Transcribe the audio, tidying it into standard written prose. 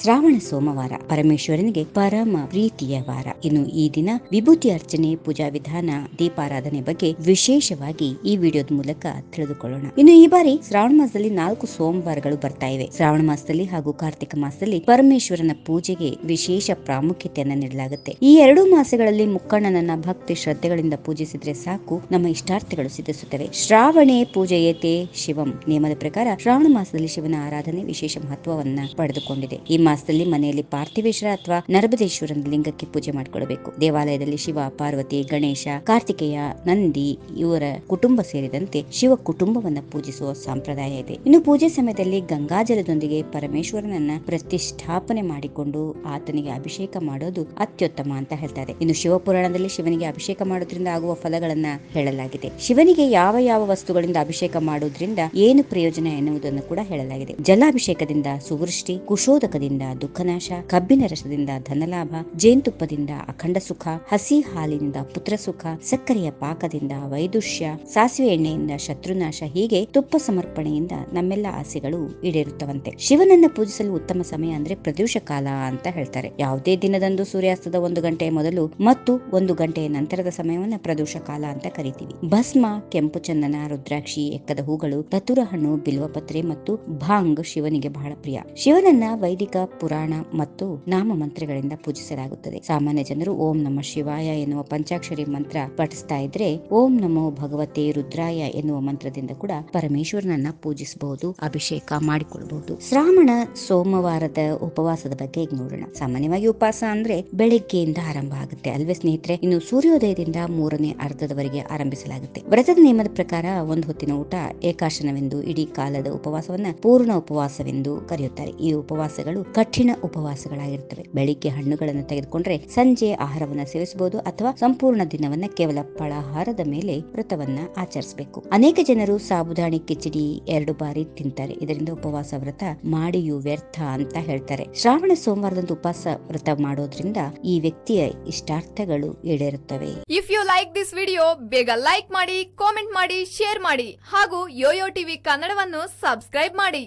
ಶ್ರಾವಣ ಸೋಮವಾರ ಪರಮೇಶ್ವರನಿಗೆ ಪರಮ ಪ್ರೀತಿಯ ವಾರ. ಇನ್ನು ಈ ದಿನ ವಿಭೂತಿ ಅರ್ಚನೆ, ಪೂಜಾ ವಿಧಾನ, ದೀಪಾರಾಧನೆ ಬಗ್ಗೆ ವಿಶೇಷವಾಗಿ ಈ ವಿಡಿಯೋದ ಮೂಲಕ ತಿಳಿದುಕೊಳ್ಳೋಣ. ಇನ್ನು ಈ ಬಾರಿ ಶ್ರಾವಣ ಮಾಸದಲ್ಲಿ 4 ಸೋಮವಾರಗಳು ಬರ್ತಾ ಇವೆ. ಶ್ರಾವಣ ಮಾಸದಲ್ಲಿ ಹಾಗೂ ಕಾರ್ತಿಕ ಮಾಸದಲ್ಲಿ ಪರಮೇಶ್ವರನ ಪೂಜೆಗೆ ವಿಶೇಷ ಪ್ರಾಮುಖ್ಯತೆಯನ್ನು ನೀಡಲಾಗುತ್ತೆ. ಈ 2 ಮಾಸಗಳಲ್ಲಿ ಮುಕ್ಕಣ್ಣನನ್ನ ಭಕ್ತಿ ಶ್ರದ್ಧೆಗಳಿಂದ ಪೂಜಿಸಿದ್ರೆ ಸಾಕು, ನಮ್ಮ ಇಷ್ಟಾರ್ಥಗಳು ಸಿದ್ಧಿಸುತ್ತವೆ. ಶ್ರಾವಣೇ ಪೂಜೆಯೇತೆ ಶಿವಂ ನಿಯಮದ ಪ್ರಕಾರ ಶ್ರಾವಣ ಮಾಸದಲ್ಲಿ ಶಿವನ ಆರಾಧನೆ ವಿಶೇಷ ಮಹತ್ವವನ್ನ ಪಡೆದುಕೊಂಡಿದೆ. ಈ ಮಾಸದಲ್ಲಿ ಮನೆಯಲ್ಲಿ ಪಾರ್ಥಿವೇಶ್ವರ ಅಥವಾ ನರ್ಮದೇಶ್ವರನ ಲಿಂಗಕ್ಕೆ ಪೂಜೆ ಮಾಡಿಕೊಳ್ಳಬೇಕು. ದೇವಾಲಯದಲ್ಲಿ ಶಿವ, ಪಾರ್ವತಿ, ಗಣೇಶ, ಕಾರ್ತಿಕೇಯ, ನಂದಿ ಇವರ ಕುಟುಂಬ ಸೇರಿದಂತೆ ಶಿವ ಕುಟುಂಬವನ್ನ ಪೂಜಿಸುವ ಸಂಪ್ರದಾಯ ಇದೆ. ಇನ್ನು ಪೂಜೆ ಸಮಯದಲ್ಲಿ ಗಂಗಾಜಲದೊಂದಿಗೆ ಪರಮೇಶ್ವರನನ್ನ ಪ್ರತಿಷ್ಠಾಪನೆ ಮಾಡಿಕೊಂಡು ಆತನಿಗೆ ಅಭಿಷೇಕ ಮಾಡೋದು ಅತ್ಯುತ್ತಮ ಅಂತ ಹೇಳ್ತಾರೆ. ಇನ್ನು ಶಿವಪುರಾಣದಲ್ಲಿ ಶಿವನಿಗೆ ಅಭಿಷೇಕ ಮಾಡೋದ್ರಿಂದ ಆಗುವ ಫಲಗಳನ್ನ ಹೇಳಲಾಗಿದೆ. ಶಿವನಿಗೆ ಯಾವ ಯಾವ ವಸ್ತುಗಳಿಂದ ಅಭಿಷೇಕ ಮಾಡೋದ್ರಿಂದ ಏನು ಪ್ರಯೋಜನ ಎನ್ನುವುದನ್ನು ಕೂಡ ಹೇಳಲಾಗಿದೆ. ಜಲಾಭಿಷೇಕದಿಂದ ಸುವೃಷ್ಟಿ, ಕುಶೋದಕದಿಂದ ದುಃಖನಾಶ, ಕಬ್ಬಿನ ರಸದಿಂದ ಧನಲಾಭ, ಜೇನುತುಪ್ಪದಿಂದ ಅಖಂಡ ಸುಖ, ಹಸಿ ಹಾಲಿನಿಂದ ಪುತ್ರ ಸುಖ, ಸಕ್ಕರೆಯ ಪಾಕದಿಂದ ವೈದುಷ್ಯ, ಸಾಸಿವೆ ಎಣ್ಣೆಯಿಂದ ಶತ್ರುನಾಶ, ಹೀಗೆ ತುಪ್ಪ ಸಮರ್ಪಣೆಯಿಂದ ನಮ್ಮೆಲ್ಲ ಆಸೆಗಳು ಈಡೇರುತ್ತವಂತೆ. ಶಿವನನ್ನ ಪೂಜಿಸಲು ಉತ್ತಮ ಸಮಯ ಅಂದ್ರೆ ಪ್ರದೋಷ ಕಾಲ ಅಂತ ಹೇಳ್ತಾರೆ. ಯಾವುದೇ ದಿನದಂದು ಸೂರ್ಯಾಸ್ತದ 1 ಗಂಟೆ ಮೊದಲು ಮತ್ತು 1 ಗಂಟೆಯ ನಂತರದ ಸಮಯವನ್ನ ಪ್ರದೋಷ ಕಾಲ ಅಂತ ಕರಿತೀವಿ. ಭಸ್ಮ, ಕೆಂಪು ಚಂದನ, ರುದ್ರಾಕ್ಷಿ, ಎಕ್ಕದ ಹೂಗಳು, ತತುರ ಹಣ್ಣು, ಬಿಲ್ವಪತ್ರೆ ಮತ್ತು ಭಾಂಗ್ ಶಿವನಿಗೆ ಬಹಳ ಪ್ರಿಯ. ಶಿವನನ್ನ ವೈದಿಕ ಪುರಾಣ ಮತ್ತು ನಾಮ ಮಂತ್ರಗಳಿಂದ ಪೂಜಿಸಲಾಗುತ್ತದೆ. ಸಾಮಾನ್ಯ ಜನರು ಓಂ ನಮಃ ಶಿವಾಯ ಎನ್ನುವ ಪಂಚಾಕ್ಷರಿ ಮಂತ್ರ ಪಠಿಸ್ತಾ ಇದ್ರೆ ಓಂ ನಮೋ ಭಗವತೆ ರುದ್ರಾಯ ಎನ್ನುವ ಮಂತ್ರದಿಂದ ಕೂಡ ಪರಮೇಶ್ವರನನ್ನ ಪೂಜಿಸಬಹುದು, ಅಭಿಷೇಕ ಮಾಡಿಕೊಳ್ಳಬಹುದು. ಶ್ರಾವಣ ಸೋಮವಾರದ ಉಪವಾಸದ ಬಗ್ಗೆ ಈಗ ನೋಡೋಣ. ಸಾಮಾನ್ಯವಾಗಿ ಉಪವಾಸ ಅಂದ್ರೆ ಬೆಳಿಗ್ಗೆಯಿಂದ ಆರಂಭ ಆಗುತ್ತೆ ಅಲ್ವೇ ಸ್ನೇಹಿತರೆ? ಇನ್ನು ಸೂರ್ಯೋದಯದಿಂದ 3ನೇ ಅರ್ಧದವರೆಗೆ ಆರಂಭಿಸಲಾಗುತ್ತೆ. ವ್ರತದ ನಿಯಮದ ಪ್ರಕಾರ 1 ಹೊತ್ತಿನ ಊಟ ಏಕಾಶನವೆಂದು, ಇಡೀ ಕಾಲದ ಉಪವಾಸವನ್ನ ಪೂರ್ಣ ಉಪವಾಸವೆಂದು ಕರೆಯುತ್ತಾರೆ. ಈ ಉಪವಾಸಗಳು ಕಠಿಣ ಉಪವಾಸಗಳಾಗಿರುತ್ತವೆ. ಬೆಳಿಗ್ಗೆ ಹಣ್ಣುಗಳನ್ನು ತೆಗೆದುಕೊಂಡ್ರೆ ಸಂಜೆ ಆಹಾರವನ್ನ ಸೇವಿಸಬಹುದು ಅಥವಾ ಸಂಪೂರ್ಣ ದಿನವನ್ನ ಕೇವಲ ಫಲಾಹಾರದ ಮೇಲೆ ವ್ರತವನ್ನ ಆಚರಿಸಬೇಕು. ಅನೇಕ ಜನರು ಸಾಬುದಾಣಿ ಕಿಚಡಿ 2 ಬಾರಿ ತಿಂತಾರೆ. ಇದರಿಂದ ಉಪವಾಸ ವ್ರತ ಮಾಡಿಯೂ ವ್ಯರ್ಥ ಅಂತ ಹೇಳ್ತಾರೆ. ಶ್ರಾವಣ ಸೋಮವಾರದಂದು ಉಪವಾಸ ವ್ರತ ಮಾಡೋದ್ರಿಂದ ಈ ವ್ಯಕ್ತಿಯ ಇಷ್ಟಾರ್ಥಗಳು ಈಡೇರುತ್ತವೆ. If you like this video ಬೇಗ ಲೈಕ್ ಮಾಡಿ, ಕಾಮೆಂಟ್ ಮಾಡಿ, ಶೇರ್ ಮಾಡಿ ಹಾಗೂ ಯೋಯೋ ಟಿವಿ ಕನ್ನಡವನ್ನು ಸಬ್ಸ್ಕ್ರೈಬ್ ಮಾಡಿ.